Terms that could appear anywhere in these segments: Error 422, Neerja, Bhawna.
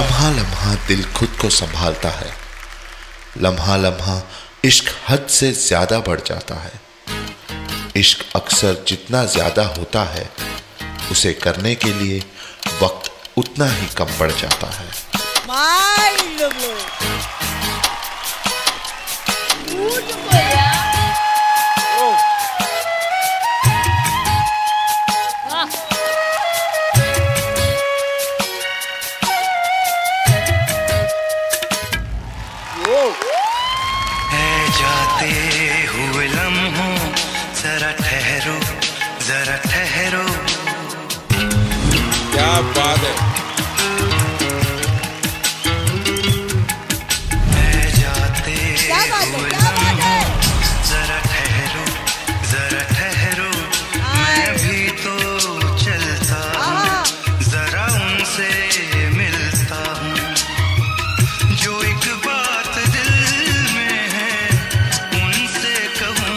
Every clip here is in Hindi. लम्हा लम्हा दिल खुद को संभालता है, लम्हा लम्हा इश्क हद से ज्यादा बढ़ जाता है। इश्क अक्सर जितना ज्यादा होता है उसे करने के लिए वक्त उतना ही कम पड़ जाता है। जाते हुए लम्हों जरा ठहरो क्या बात है। जाते हुए लम्हों जरा ठहरो मैं भी तो चलता हूँ जरा उनसे मिलता हूँ जो एक बात दिल में है उनसे कहूँ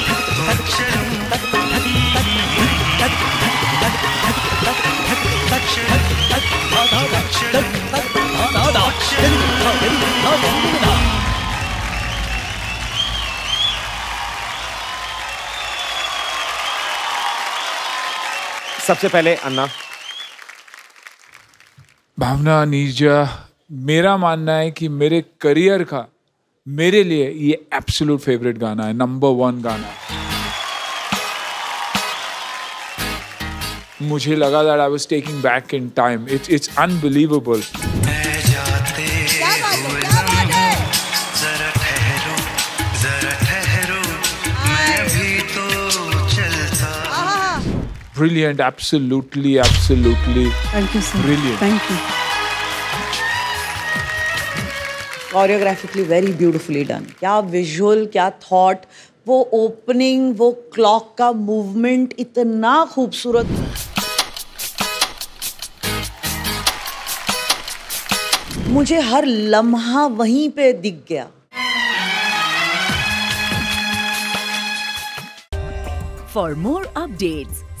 सबसे पहले अन्ना, भावना, नीरजा, मेरा मानना है कि मेरे करियर का मेरे लिए ये एब्सोल्यूट फेवरेट गाना है, नंबर 1 गाना। मुझे लगा that I was taking back in time. It's unbelievable. Brilliant, absolutely, absolutely. Thank you, sir. Brilliant. Thank you. Choreographically very beautifully done. क्या visual, क्या thought, वो opening, वो clock का movement इतना खूबसूरत। मुझे हर लम्हा वहीं पे दिख गया। For more updates,